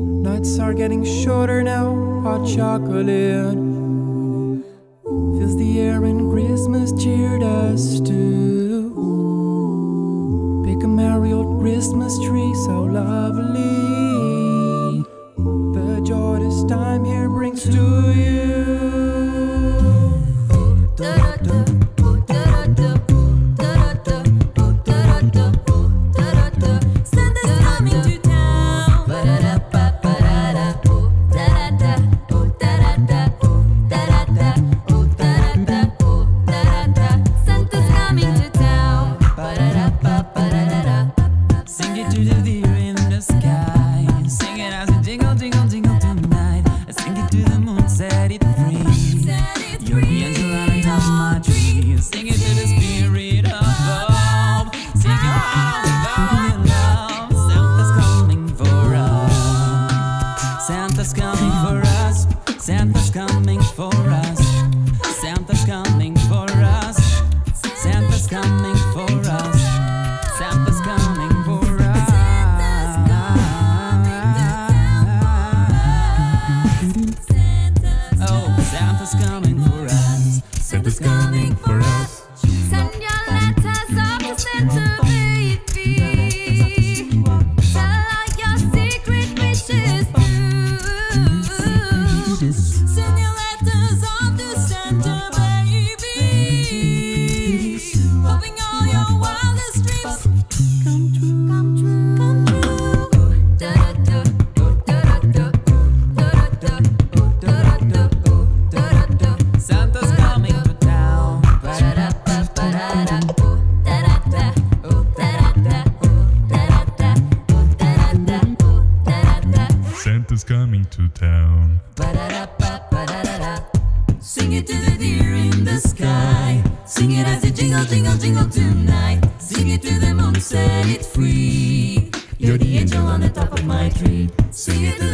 Nights are getting shorter now, hot chocolate fills the air and Christmas cheered us too. Pick a married Christmas tree, so lovely, the joy this time here brings to you. Santa's coming for us. Santa's coming for us. Santa's coming for us. Santa's coming for us. Oh, Santa's coming for us. Santa's coming for us. Send your letters up to Santa, baby. Tell all your secret wishes too. Send your letters on to Santa, baby, hoping all your wildest dreams come true, come true, come true. Santa's coming to town. Santa's coming to town. Sing it to the deer in the sky. Sing it as a jingle, jingle, jingle tonight. Sing it to the moon, set it free. You're the angel on the top of my tree. Sing it to